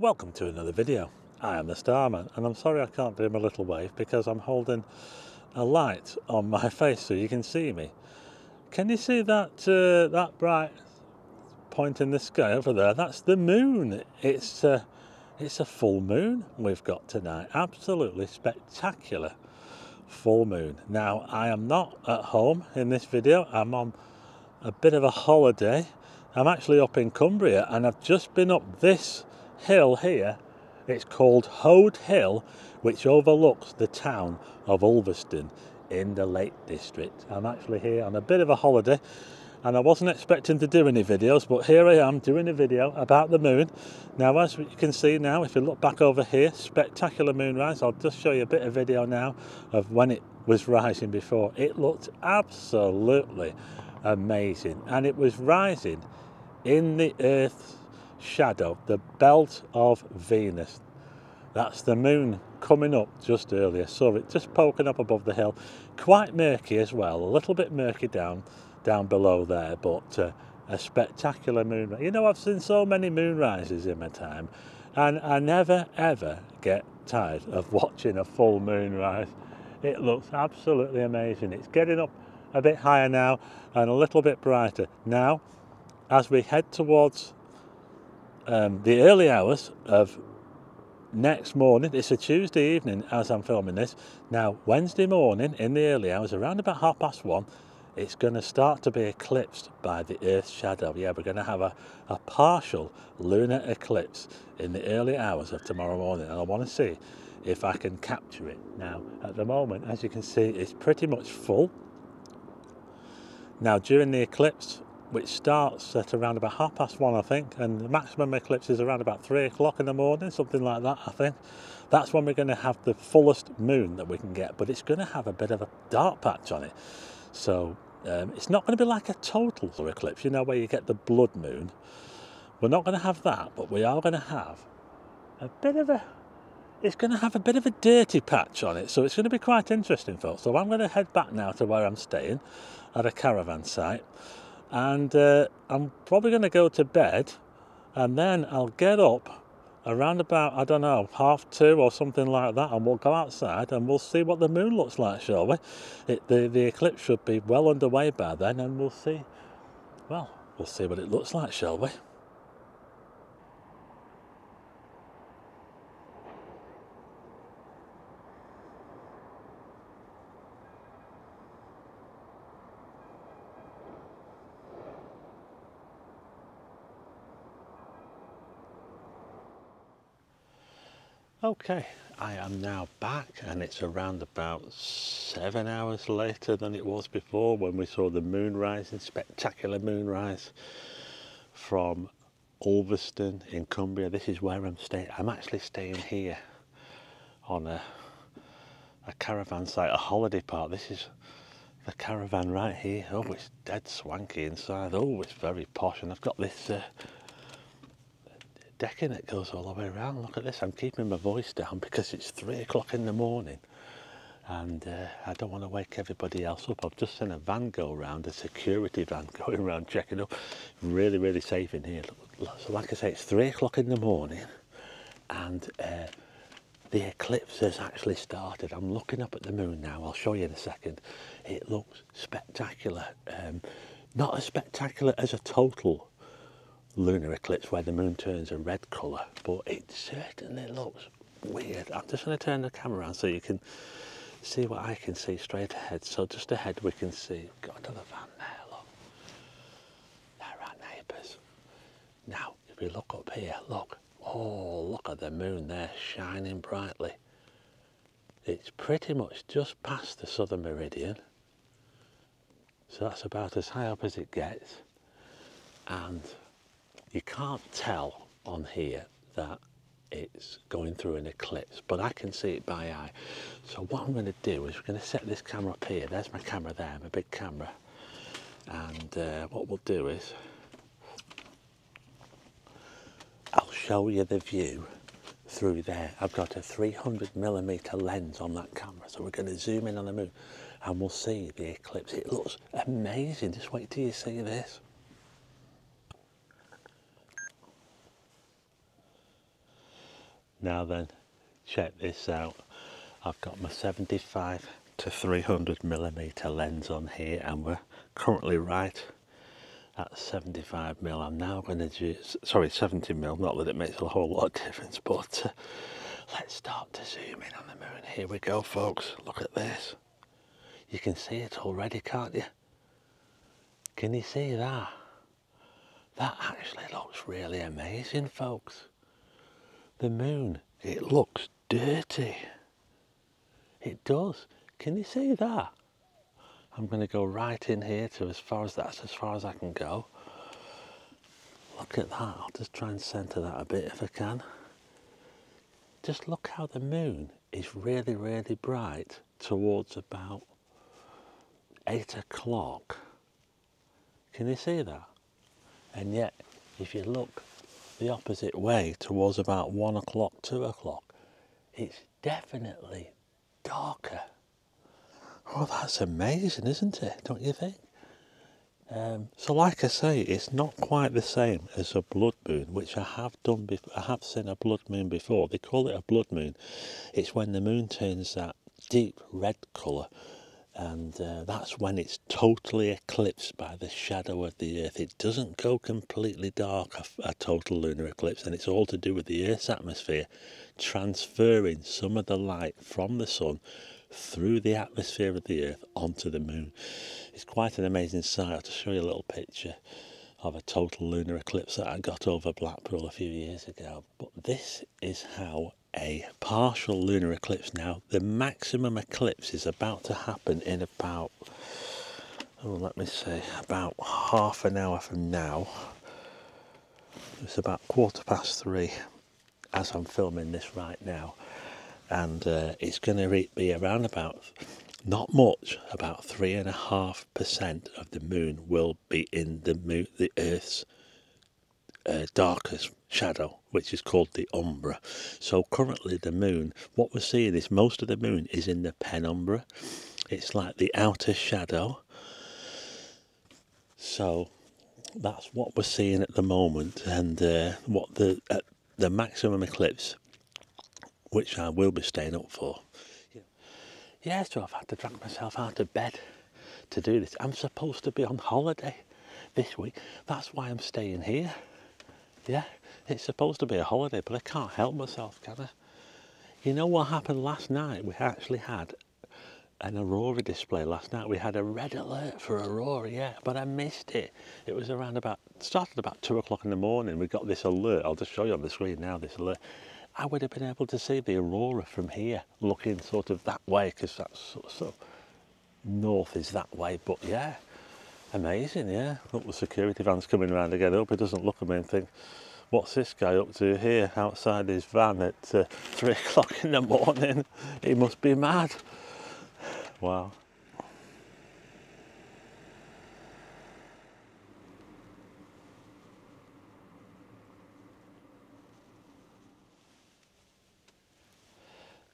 Welcome to another video. I am the Starman, and I'm sorry I can't do my little wave because I'm holding a light on my face so you can see me. Can you see that bright point in the sky over there? That's the moon. It's a full moon we've got tonight. Absolutely spectacular full moon. Now, I am not at home in this video. I'm on a bit of a holiday. I'm actually up in Cumbria, and I've just been up this hill here. It's called Hoad Hill, which overlooks the town of Ulverston in the Lake District. I'm actually here on a bit of a holiday, and I wasn't expecting to do any videos, but here I am doing a video about the moon. Now, as you can see now, if you look back over here, spectacular moonrise. I'll just show you a bit of video now of when it was rising before. It looked absolutely amazing, and it was rising in the Earth's shadow, the belt of Venus. That's the moon coming up just earlier. Saw it just poking up above the hill, quite murky as well, a little bit murky down below there, but a spectacular moonrise. You know, I've seen so many moonrises in my time, and I never ever get tired of watching a full moonrise. It looks absolutely amazing. It's getting up a bit higher now and a little bit brighter now as we head towards the early hours of next morning. It's a Tuesday evening as I'm filming this. Now, Wednesday morning in the early hours, around about 1:30, it's going to start to be eclipsed by the Earth's shadow. Yeah, we're going to have a partial lunar eclipse in the early hours of tomorrow morning, and I want to see if I can capture it. Now, at the moment, as you can see, it's pretty much full. Now, during the eclipse, which starts at around about 1:30, I think, and the maximum eclipse is around about 3 o'clock in the morning, something like that, I think. That's when we're going to have the fullest moon that we can get, but it's going to have a bit of a dark patch on it. So it's not going to be like a total eclipse, you know, where you get the blood moon. We're not going to have that, but we are going to have a bit of a... It's going to have a bit of a dirty patch on it, so it's going to be quite interesting, folks. So I'm going to head back now to where I'm staying at a caravan site, and I'm probably going to go to bed, and then I'll get up around about, I don't know, 2:30 or something like that, and we'll go outside and we'll see what the moon looks like, shall we? The eclipse should be well underway by then, and we'll see what it looks like, shall we? Okay, I am now back, and it's around about 7 hours later than it was before when we saw the moon rising, spectacular moonrise from Ulverston in Cumbria. This is where I'm staying. I'm actually staying here on a caravan site, a holiday park. This is the caravan right here. Oh, it's dead swanky inside. Oh, it's very posh, and I've got this decking that goes all the way around. Look at this. I'm keeping my voice down because it's 3 o'clock in the morning, and I don't want to wake everybody else up. I've just seen a van go round, a security van going around checking up. Really, really safe in here. So like I say, it's 3 o'clock in the morning, and the eclipse has actually started. I'm looking up at the moon now. I'll show you in a second. It looks spectacular. Not as spectacular as a total lunar eclipse where the moon turns a red colour, but it certainly looks weird. I'm just going to turn the camera around so you can see what I can see straight ahead. So just ahead we can see, got another van there, look. They're our neighbours. Now, if we look up here, look. Oh, look at the moon there, shining brightly. It's pretty much just past the southern meridian. So that's about as high up as it gets. And you can't tell on here that it's going through an eclipse, but I can see it by eye. So what I'm going to do is we're going to set this camera up here. There's my camera there, my big camera. And what we'll do is I'll show you the view through there. I've got a 300mm lens on that camera, so we're going to zoom in on the moon and we'll see the eclipse. It looks amazing. Just wait till you see this. Now then, check this out. I've got my 75 to 300mm lens on here, and we're currently right at 75mm. I'm now going to use, sorry, 70mm, not that it makes a whole lot of difference, but let's start to zoom in on the moon. Here we go, folks. Look at this. You can see it already, can't you? Can you see that? That actually looks really amazing, folks. The moon, it looks dirty. It does. Can you see that? I'm going to go right in here to as far as that's as far as I can go. Look at that. I'll just try and centre that a bit if I can. Just look how the moon is really, really bright towards about 8 o'clock. Can you see that? And yet, if you look the opposite way towards about 1 o'clock, 2 o'clock, it's definitely darker. Oh, that's amazing, isn't it? Don't you think? So like I say, it's not quite the same as a blood moon, which I have done before. I have seen a blood moon before. They call it a blood moon. It's when the moon turns that deep red colour, and that's when it's totally eclipsed by the shadow of the Earth. It doesn't go completely dark, a total lunar eclipse, and it's all to do with the Earth's atmosphere transferring some of the light from the sun through the atmosphere of the Earth onto the moon. It's quite an amazing sight. I'll show you a little picture of a total lunar eclipse that I got over Blackpool a few years ago. But this is how a partial lunar eclipse. Now, the maximum eclipse is about to happen in about, oh, let me say, about half an hour from now. It's about 3:15 as I'm filming this right now. And it's going to be around about, not much, about 3.5% of the moon will be in the Earth's darkest shadow, which is called the umbra. So currently the moon, what we're seeing is most of the moon is in the penumbra. It's like the outer shadow. So that's what we're seeing at the moment. And what the maximum eclipse, which I will be staying up for. Yeah, so I've had to drag myself out of bed to do this. I'm supposed to be on holiday this week. That's why I'm staying here. Yeah, it's supposed to be a holiday, but I can't help myself, can I? You know what happened last night? We actually had an aurora display last night. We had a red alert for aurora, yeah, but I missed it. It was around about, started about 2 o'clock in the morning. We got this alert. I'll just show you on the screen now, this alert. I would have been able to see the aurora from here, looking sort of that way, because that's sort of north is that way, but yeah, amazing, yeah. Look, the security van's coming around again. I hope he doesn't look at me and think, what's this guy up to here outside his van at 3 o'clock in the morning? He must be mad. Wow.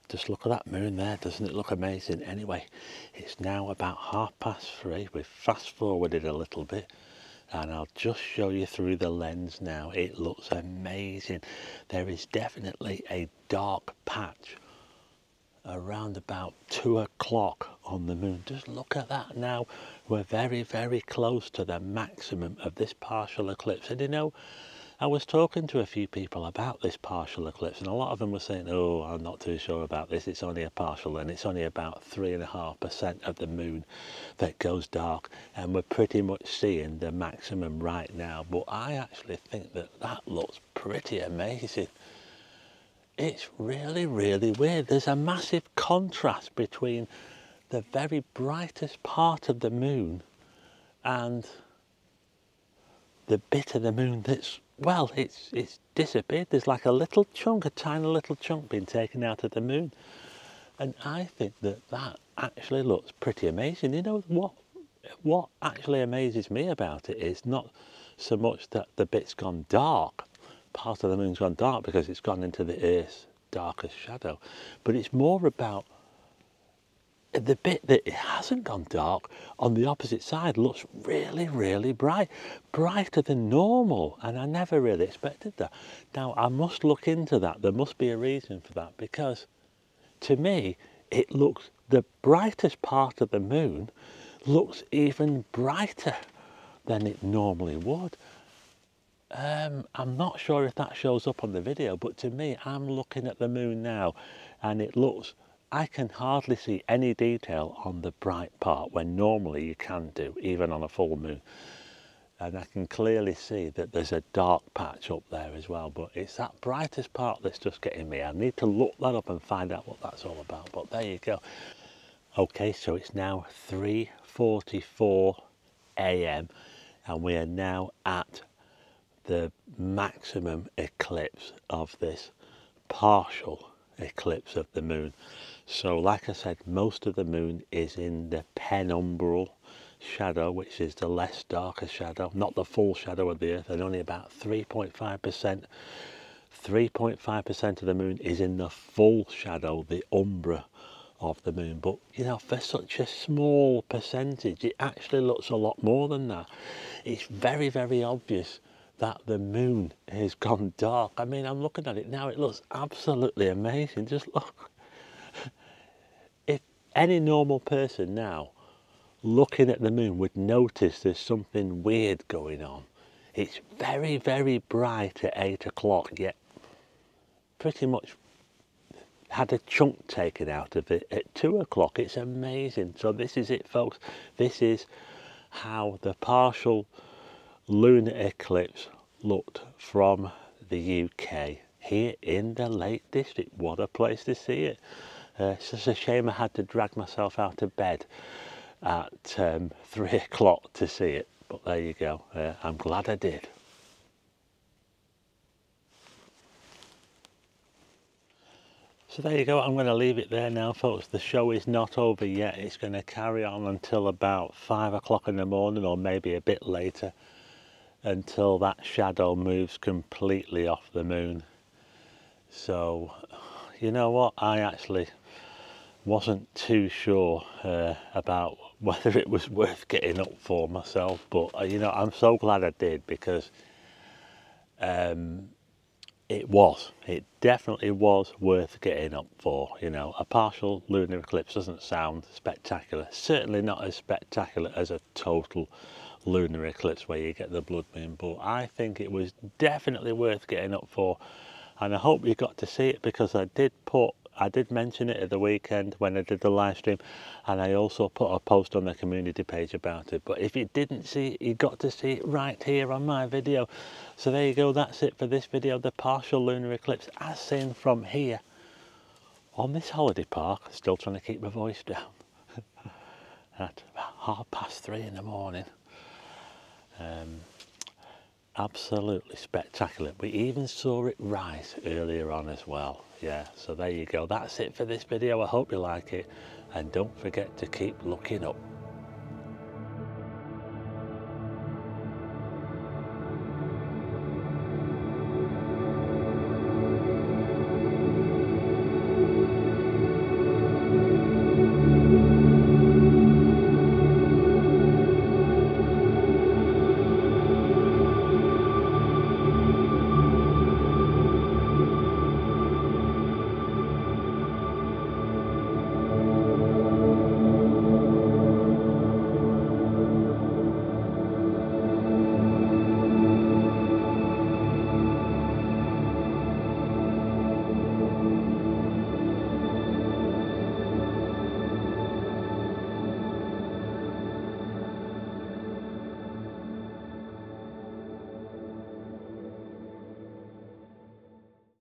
Just look at that moon there, doesn't it look amazing? Anyway, it's now about 3:30. We've fast forwarded a little bit, and I'll just show you through the lens now. It looks amazing. There is definitely a dark patch around about 2 o'clock on the moon. Just look at that now. We're very, very close to the maximum of this partial eclipse. And you know, I was talking to a few people about this partial eclipse, and a lot of them were saying, oh, I'm not too sure about this, it's only a partial, and it's only about 3.5% of the moon that goes dark, and we're pretty much seeing the maximum right now. But I actually think that that looks pretty amazing. It's really, really weird. There's a massive contrast between the very brightest part of the moon and the bit of the moon that's, well, it's disappeared. There's like a little chunk, a tiny little chunk being taken out of the moon. And I think that that actually looks pretty amazing. You know, what actually amazes me about it is not so much that the bit's gone dark, part of the moon's gone dark because it's gone into the Earth's darkest shadow, but it's more about the bit that it hasn't gone dark on the opposite side looks really, really bright, brighter than normal, and I never really expected that. Now I must look into that, there must be a reason for that, because to me it looks, the brightest part of the moon looks even brighter than it normally would. I'm not sure if that shows up on the video, but to me, I'm looking at the moon now and it looks, I can hardly see any detail on the bright part when normally you can do, even on a full moon. And I can clearly see that there's a dark patch up there as well, but it's that brightest part that's just getting me. I need to look that up and find out what that's all about, but there you go. Okay, so it's now 3:44 a.m. and we are now at the maximum eclipse of this partial eclipse of the moon. So like I said, most of the moon is in the penumbral shadow, which is the less darker shadow, not the full shadow of the earth, and only about 3.5% of the moon is in the full shadow, the umbra of the moon. But you know, for such a small percentage, it actually looks a lot more than that. It's very, very obvious that the moon has gone dark. I mean, I'm looking at it now, it looks absolutely amazing. Just look. If any normal person now looking at the moon would notice there's something weird going on. It's very, very bright at 8 o'clock, yet pretty much had a chunk taken out of it at 2 o'clock. It's amazing. So this is it, folks. This is how the partial lunar eclipse looked from the UK here in the Lake District. What a place to see it. It's just a shame I had to drag myself out of bed at 3 o'clock to see it, but there you go. I'm glad I did. So there you go, I'm going to leave it there now, folks. The show is not over yet. It's going to carry on until about 5 o'clock in the morning, or maybe a bit later, until that shadow moves completely off the moon. So, you know what, I actually wasn't too sure about whether it was worth getting up for myself, but you know, I'm so glad I did, because it definitely was worth getting up for. You know, a partial lunar eclipse doesn't sound spectacular, certainly not as spectacular as a total lunar eclipse where you get the blood moon, but I think it was definitely worth getting up for, and I hope you got to see it, because I did mention it at the weekend when I did the live stream, and I also put a post on the community page about it. But if you didn't see it, you got to see it right here on my video. So there you go, that's it for this video, the partial lunar eclipse as seen from here on this holiday park. Still trying to keep my voice down at about 3:30 in the morning. Absolutely spectacular. We even saw it rise earlier on as well. Yeah, so there you go, that's it for this video. I hope you like it, and don't forget to keep looking up.